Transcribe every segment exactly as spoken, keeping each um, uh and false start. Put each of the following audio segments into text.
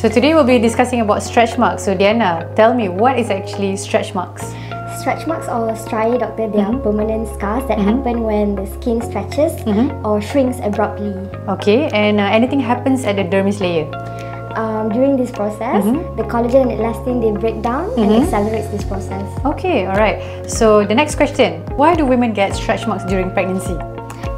So today we'll be discussing about stretch marks. So Deanna, tell me, what is actually stretch marks? Stretch marks or striae, doctor, they mm-hmm. are permanent scars that mm-hmm. happen when the skin stretches mm-hmm. or shrinks abruptly. Okay, and uh, anything happens at the dermis layer? Um, during this process, mm-hmm. the collagen and elastin, they break down mm-hmm. and accelerates this process. Okay, alright. So the next question, why do women get stretch marks during pregnancy?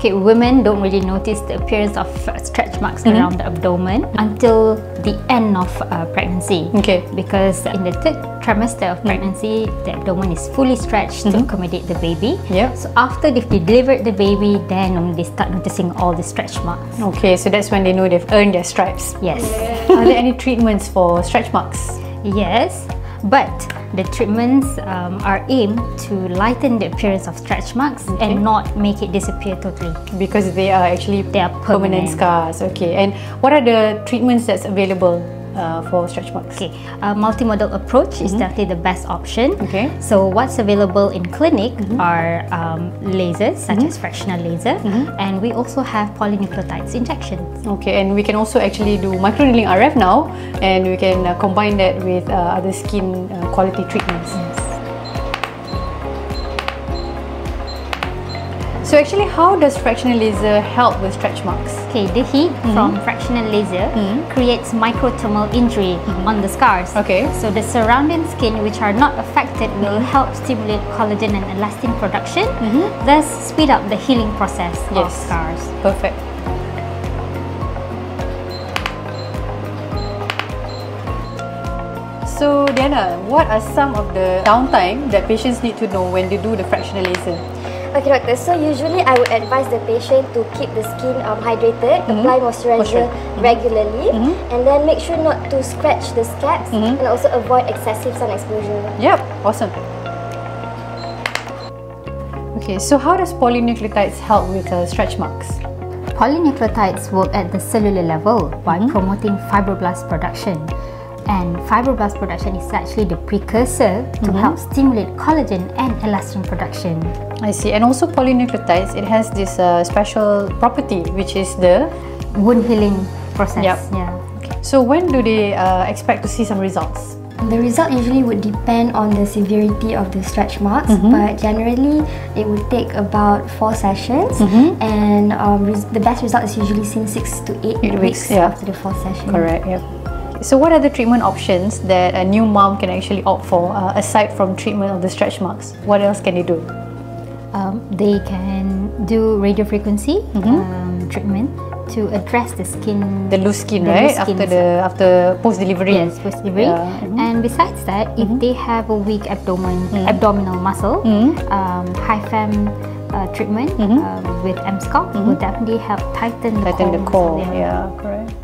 Okay, women don't really notice the appearance of stretch marks mm-hmm. around the abdomen until the end of uh, pregnancy. Okay. Because in the third trimester of pregnancy, mm-hmm. the abdomen is fully stretched mm-hmm. to accommodate the baby. Yep. So after they've delivered the baby, then um, they start noticing all the stretch marks. Okay, so that's when they know they've earned their stripes. Yes. Yeah. Are there any treatments for stretch marks? Yes, but the treatments um, are aimed to lighten the appearance of stretch marks okay. and not make it disappear totally. Because they are actually they are permanent. permanent scars. Okay, and what are the treatments that's available uh, for stretch marks? Okay, a multimodal approach mm-hmm. is definitely the best option. Okay. So what's available in clinic mm-hmm. are um, lasers such mm-hmm. as fractional laser mm-hmm. and we also have polynucleotides injections. Okay, and we can also actually do microneedling R F now, and we can uh, combine that with uh, other skin uh, quality treatments. Yes. So actually, how does fractional laser help with stretch marks? Okay, the heat mm-hmm. from fractional laser mm-hmm. creates microthermal injury mm-hmm. on the scars. Okay. So the surrounding skin, which are not affected, will mm-hmm. help stimulate collagen and elastin production, mm-hmm. thus speed up the healing process yes. of scars. Perfect. So Deanna, what are some of the downtime that patients need to know when they do the fractional laser? Okay, doctor, so usually I would advise the patient to keep the skin um, hydrated, mm-hmm. apply moisturizer mm-hmm. regularly, mm-hmm. and then make sure not to scratch the scabs mm-hmm. and also avoid excessive sun exposure. Yep, awesome. Okay, so how does polynucleotides help with uh, stretch marks? Polynucleotides work at the cellular level by mm-hmm. promoting fibroblast production. And fibroblast production is actually the precursor to mm-hmm. help stimulate collagen and elastin production. I see. And also polynucleotides, it has this uh, special property, which is the wound healing process. Yep. Yeah. Okay. So when do they uh, expect to see some results? The result usually would depend on the severity of the stretch marks, mm-hmm. but generally it would take about four sessions, mm-hmm. and um, the best result is usually seen six to eight, eight weeks, weeks yeah. after the fourth session. Correct. Yep. So what are the treatment options that a new mom can actually opt for uh, aside from treatment of the stretch marks? What else can they do? Um, they can do radiofrequency mm-hmm. um, treatment to address the skin, the loose skin, the right? Loose skin after the after post delivery. Yes, post delivery. Yeah. Mm-hmm. And besides that, if mm-hmm. they have a weak abdomen, mm-hmm. abdominal muscle, mm-hmm. um, HIFEM uh, treatment mm-hmm. um, with Emsculpt mm-hmm. will definitely help tighten the tighten core. the core. Yeah, yeah, correct.